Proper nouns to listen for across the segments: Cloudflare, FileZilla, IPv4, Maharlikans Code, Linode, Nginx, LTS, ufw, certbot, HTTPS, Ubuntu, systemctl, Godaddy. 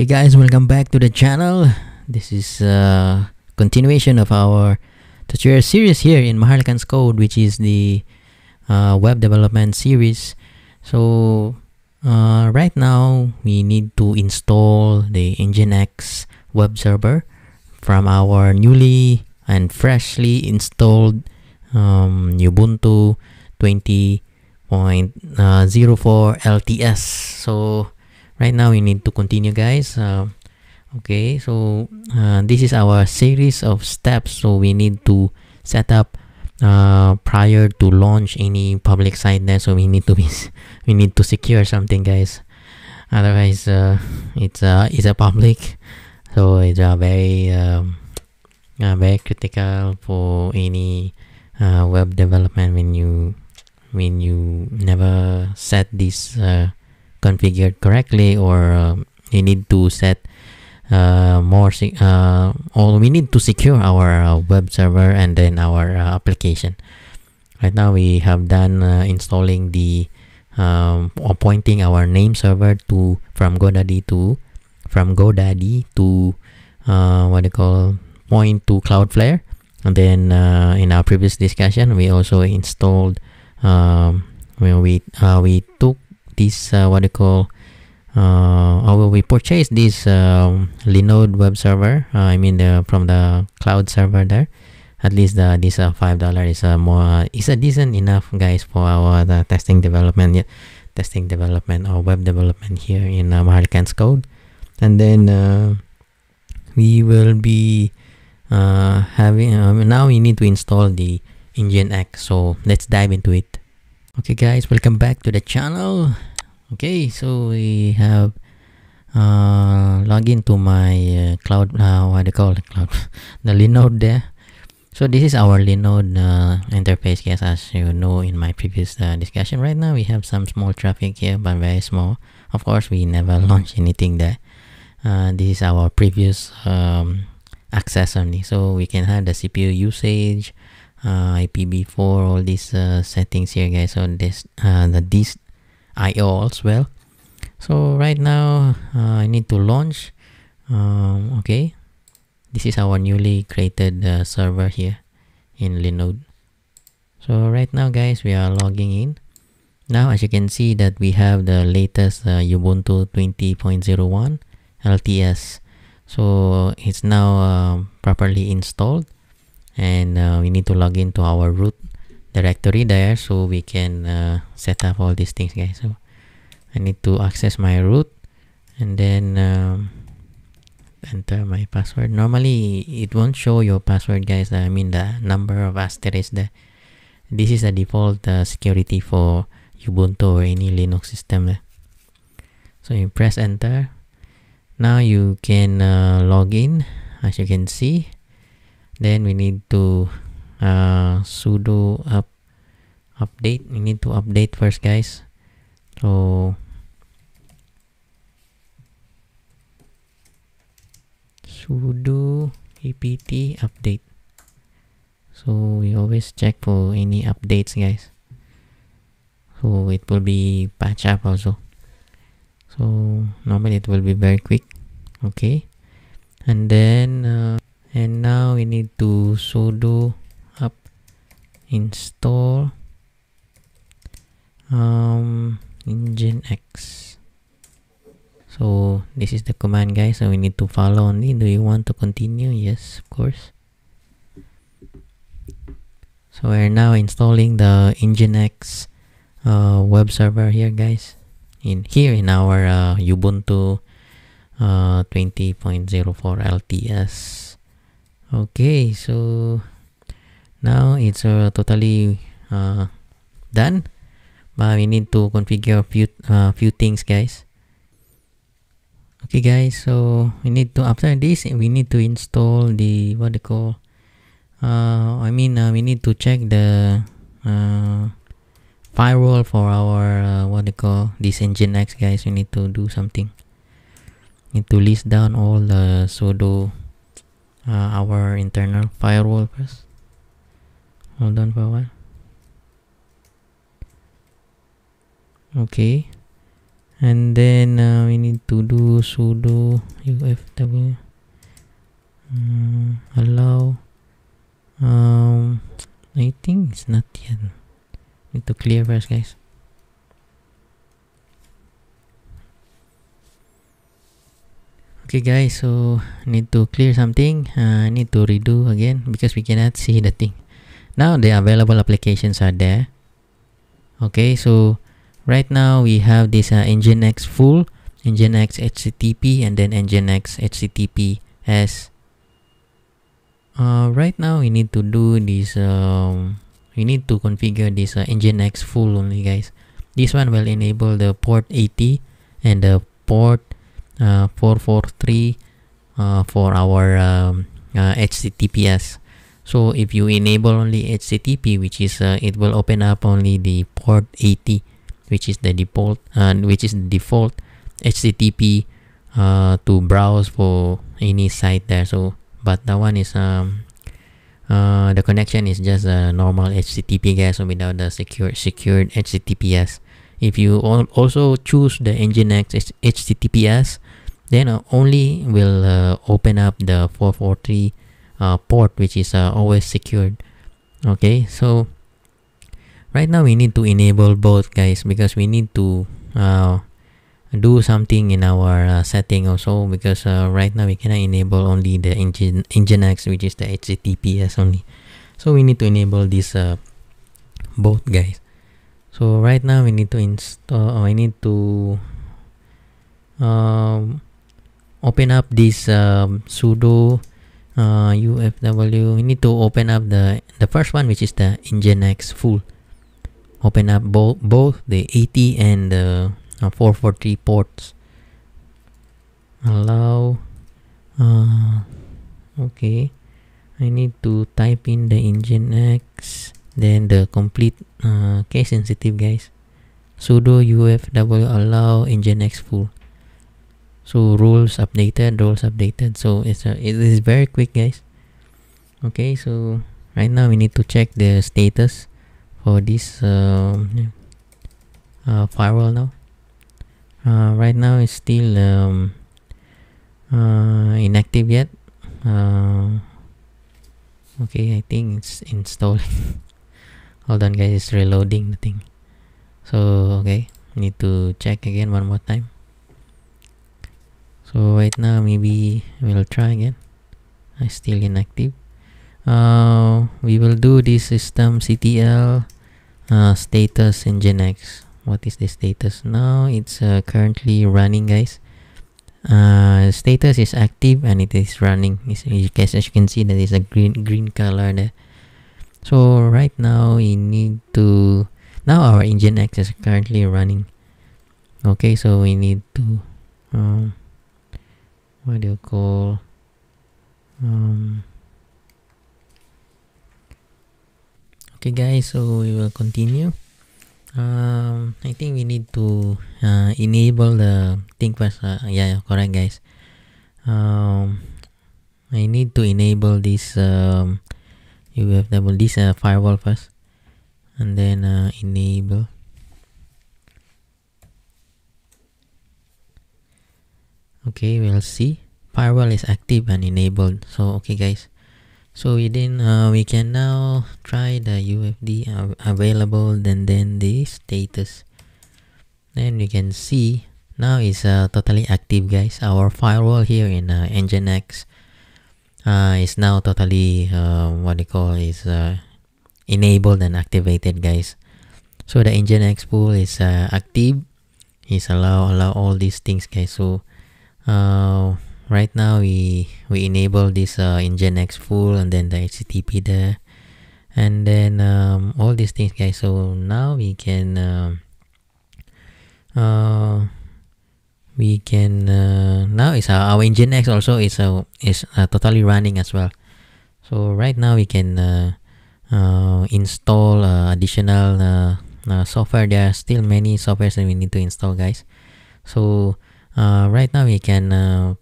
Okay guys, welcome back to the channel. This is a continuation of our tutorial series here in Maharlikans Code, which is the web development series. So right now we need to install the Nginx web server from our newly and freshly installed Ubuntu 20.04 LTS. So right now we need to continue, guys. Okay, so this is our series of steps. So we need to set up prior to launch any public site there. So we need to secure something, guys. Otherwise, it's a public, so it's very critical for any web development when you never set this configured correctly, or you need to set or we need to secure our web server and then our application. Right now we have done installing the or pointing our name server to from Godaddy to point to Cloudflare, and then in our previous discussion we also installed we took this we purchased this Linode web server, from the cloud server there. At least this $5 is a decent enough, guys, for our testing development or web development here in Maharlikans Code. And then we will be having now we need to install the Nginx, so let's dive into it. Okay guys, welcome back to the channel. Okay, so we have logged into my the Linode there. So this is our Linode interface, guys. As you know in my previous discussion, right now we have some small traffic here, but very small. Of course, we never launch anything there. This is our previous access only, so we can have the CPU usage, IPv4, all these settings here, guys. So this this IO as well. So right now I need to launch. Okay, this is our newly created server here in Linode. So right now, guys, we are logging in. Now as you can see that we have the latest Ubuntu 20.01 LTS. So it's now properly installed. And we need to log into our root directory there, so we can set up all these things, guys. So I need to access my root and then enter my password. Normally it won't show your password, guys. I mean the number of asterisks there. This is the default security for Ubuntu or any Linux system there. So you press enter. Now you can log in, as you can see. Then we need to sudo update. We need to update first, guys. So sudo apt update. So we always check for any updates, guys. So it will be patch up also. So normally it will be very quick. Okay, and then. And now we need to sudo up install Nginx. So this is the command, guys, so we need to follow only. Do you want to continue? Yes, of course. So we're now installing the Nginx web server here, guys, in our Ubuntu 20.04 LTS. Okay, so now it's totally done, but we need to configure a few things, guys. Okay guys, so we need to, after this we need to install the we need to check the firewall for our this Nginx, guys. We need to do something. We need to list down all the sudo our internal firewall first. Hold on for a while. Okay, and then we need to do sudo ufw allow. I think it's not yet. Need to clear first, guys. Okay guys, so need to clear something. Need to redo again because we cannot see the thing. Now the available applications are there. Okay, so right now we have this Nginx full, Nginx HTTP, and then Nginx HTTPS. Right now we need to do this. We need to configure this Nginx full only, guys. This one will enable the port 80 and the port 443 for our HTTPS. So if you enable only HTTP, which is it will open up only the port 80, which is the default HTTP to browse for any site there. So but that one is the connection is just a normal HTTP, guys, so without the secured HTTPS. If you also choose the Nginx HTTPS, then only will open up the 443 port, which is always secured. Okay, so right now we need to enable both, guys, because we need to do something in our setting also, because right now we cannot enable only the Nginx, which is the HTTPS only. So we need to enable this both, guys. So right now we need to install, I need to open up this sudo ufw. We need to open up the first one, which is the Nginx full. Open up both the 80 and the 443 ports. Allow. Okay, I need to type in the Nginx, then the complete case sensitive, guys. Sudo ufw allow Nginx full. So rules updated. So it is very quick, guys. Okay, so right now we need to check the status for this firewall now. Right now it's still inactive yet. Okay, I think it's installing. Hold on, guys, it's reloading the thing. So okay, need to check again one more time. So right now maybe we'll try again. It's still inactive. We will do this systemctl status Nginx. What is the status now? It's currently running, guys. Status is active and it is running. As you can see, there is a green color there. So right now we need to, now our Nginx is currently running. Okay, so we need to what do you call, okay guys, so we will continue. I think we need to enable the thing first. Yeah, correct, guys. I need to enable this firewall first, and then enable. Okay, we'll see. Firewall is active and enabled. So okay, guys, so then we can now try the UFD available, and then the status. Then you can see now it's totally active, guys. Our firewall here in Nginx is now totally enabled and activated, guys. So the Nginx pool is active, is allow all these things, guys. So right now we enable this Nginx full, and then the HTTP there, and then all these things, guys. So now we can now it's our Nginx also is totally running as well. So right now we can install additional software. There are still many softwares that we need to install, guys. So right now we can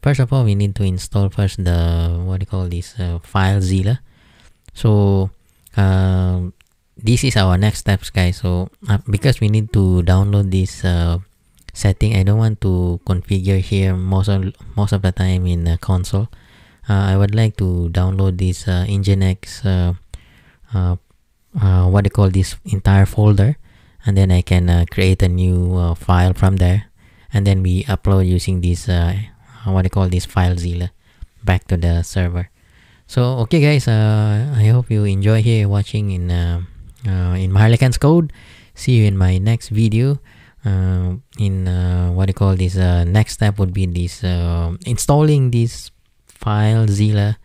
first of all we need to install first the FileZilla. So this is our next steps, guys. So because we need to download this setting. I don't want to configure here most of the time in console. I would like to download this Nginx what they call this entire folder, and then I can create a new file from there, and then we upload using this what they call this FileZilla back to the server. So okay guys, I hope you enjoy here watching in Maharlikans Code. See you in my next video. What do you call this? Next step would be this installing this FileZilla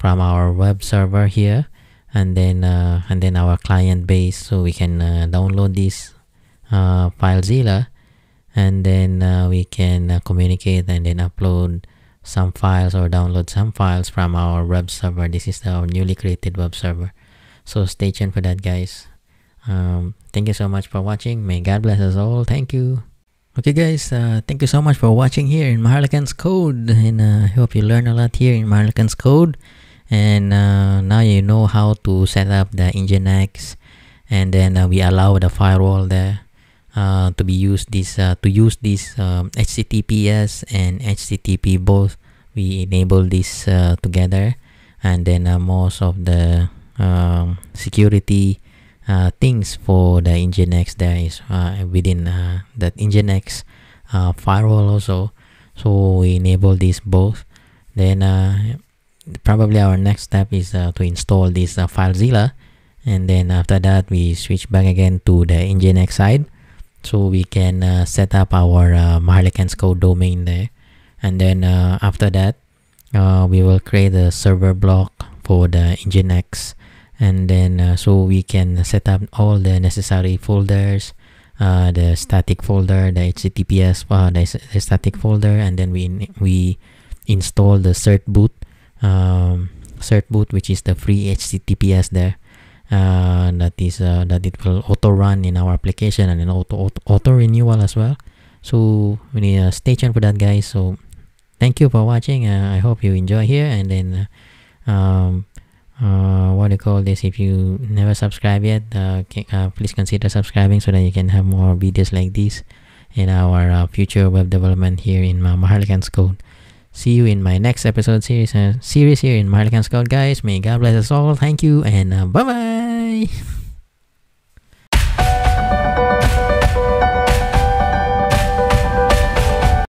from our web server here, and then our client base, so we can download this FileZilla, and then we can communicate and then upload some files or download some files from our web server. This is our newly created web server. So stay tuned for that, guys. Thank you so much for watching. May God bless us all. Thank you. Okay guys, thank you so much for watching here in Maharlikans Code, and I hope you learn a lot here in Maharlikans Code, and now you know how to set up the Nginx, and then we allow the firewall there to be used this to use this HTTPS and HTTP both. We enable this together, and then most of the security things for the Nginx there is within that Nginx firewall also. So we enable this both. Then probably our next step is to install this FileZilla, and then after that we switch back again to the Nginx side, so we can set up our Maharlikans Code domain there. And then after that we will create a server block for the Nginx, and then so we can set up all the necessary folders, the static folder, the HTTPS, the static folder, and then we install the certbot, which is the free HTTPS there, that it will auto run in our application, and then auto renewal as well. So we need to stay tuned for that, guys. So thank you for watching. I hope you enjoy here, and then what do you call this, if you never subscribe yet, please consider subscribing so that you can have more videos like this in our future web development here in Maharlikans Code. See you in my next episode series here in Maharlikans Code, guys. May God bless us all. Thank you, and bye bye.